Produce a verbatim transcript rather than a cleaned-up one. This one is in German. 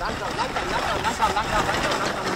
langsam, langsam, langsam, langsam, langsam, langsam, langsam.